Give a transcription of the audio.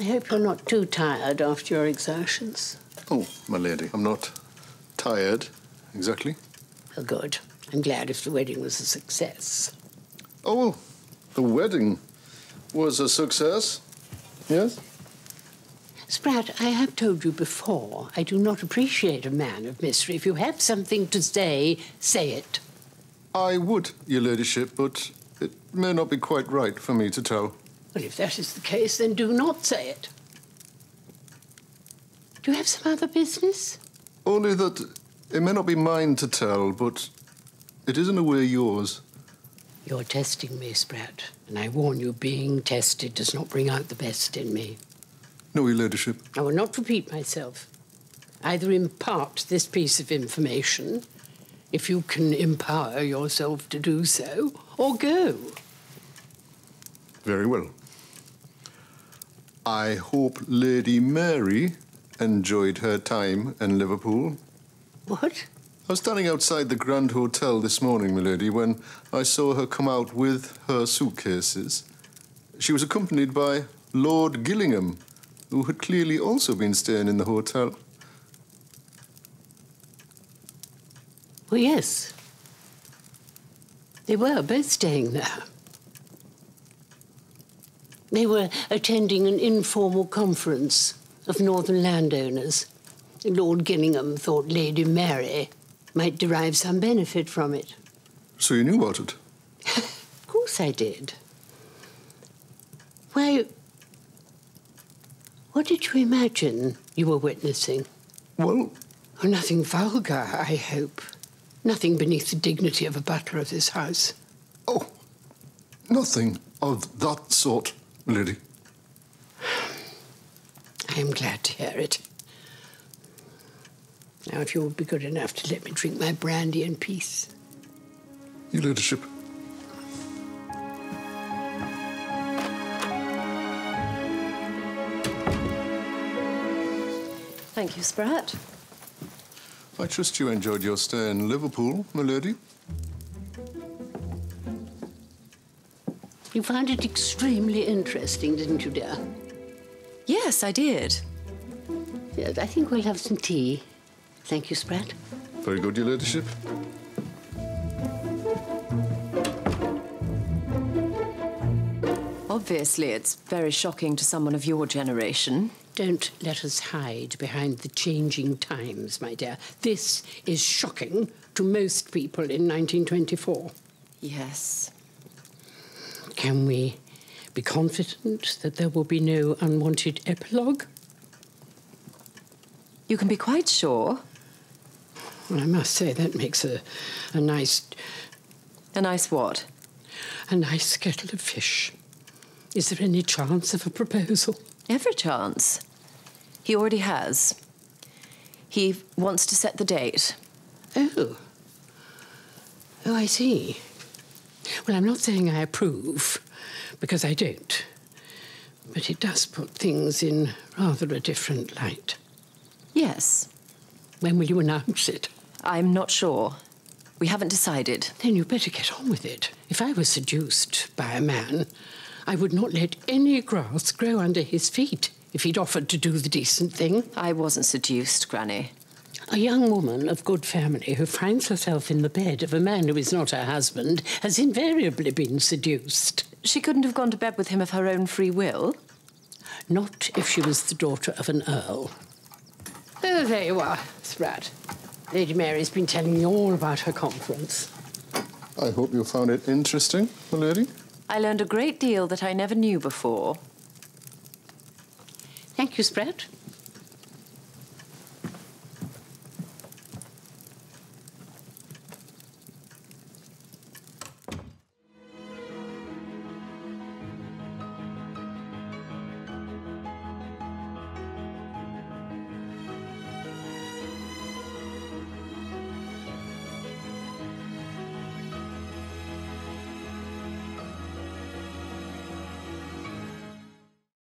I hope you're not too tired after your exertions. Oh, my lady, I'm not tired, exactly. Oh, good. I'm glad if the wedding was a success. Oh, the wedding was a success? Yes? Spratt, I have told you before, I do not appreciate a man of mystery. If you have something to say, say it. I would, your ladyship, but it may not be quite right for me to tell. Well, if that is the case, then do not say it. Do you have some other business? Only that it may not be mine to tell, but it is in a way yours. You're testing me, Spratt, and I warn you, being tested does not bring out the best in me. No, your ladyship. I will not repeat myself. Either impart this piece of information, if you can empower yourself to do so, or go. Very well. I hope Lady Mary enjoyed her time in Liverpool. What? I was standing outside the Grand Hotel this morning, milady, when I saw her come out with her suitcases. She was accompanied by Lord Gillingham, who had clearly also been staying in the hotel. Well, yes. They were both staying there. They were attending an informal conference of northern landowners. Lord Gillingham thought Lady Mary might derive some benefit from it. So you knew about it? Of course I did. Why? What did you imagine you were witnessing? Well... Oh, nothing vulgar, I hope. Nothing beneath the dignity of a butler of this house. Oh, nothing of that sort, milady. I am glad to hear it. Now, if you would be good enough to let me drink my brandy in peace. Your ladyship. Thank you, Spratt. I trust you enjoyed your stay in Liverpool, my lady. You found it extremely interesting, didn't you, dear? Yes, I did. Yes, I think we'll have some tea. Thank you, Spratt. Very good, your ladyship. Obviously, it's very shocking to someone of your generation. Don't let us hide behind the changing times, my dear. This is shocking to most people in 1924. Yes. Can we be confident that there will be no unwanted epilogue? You can be quite sure. Well, I must say, that makes a nice... A nice what? A nice kettle of fish. Is there any chance of a proposal? Every chance. He already has. He wants to set the date. Oh. Oh, I see. Well, I'm not saying I approve, because I don't. But it does put things in rather a different light. Yes. When will you announce it? I'm not sure. We haven't decided. Then you'd better get on with it. If I was seduced by a man, I would not let any grass grow under his feet if he'd offered to do the decent thing. I wasn't seduced, Granny. A young woman of good family who finds herself in the bed of a man who is not her husband has invariably been seduced. She couldn't have gone to bed with him of her own free will? Not if she was the daughter of an earl. Oh, there you are, Spratt. Lady Mary's been telling me all about her conference. I hope you found it interesting, my lady. I learned a great deal that I never knew before. Thank you, Spratt.